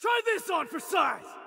Try this on for size!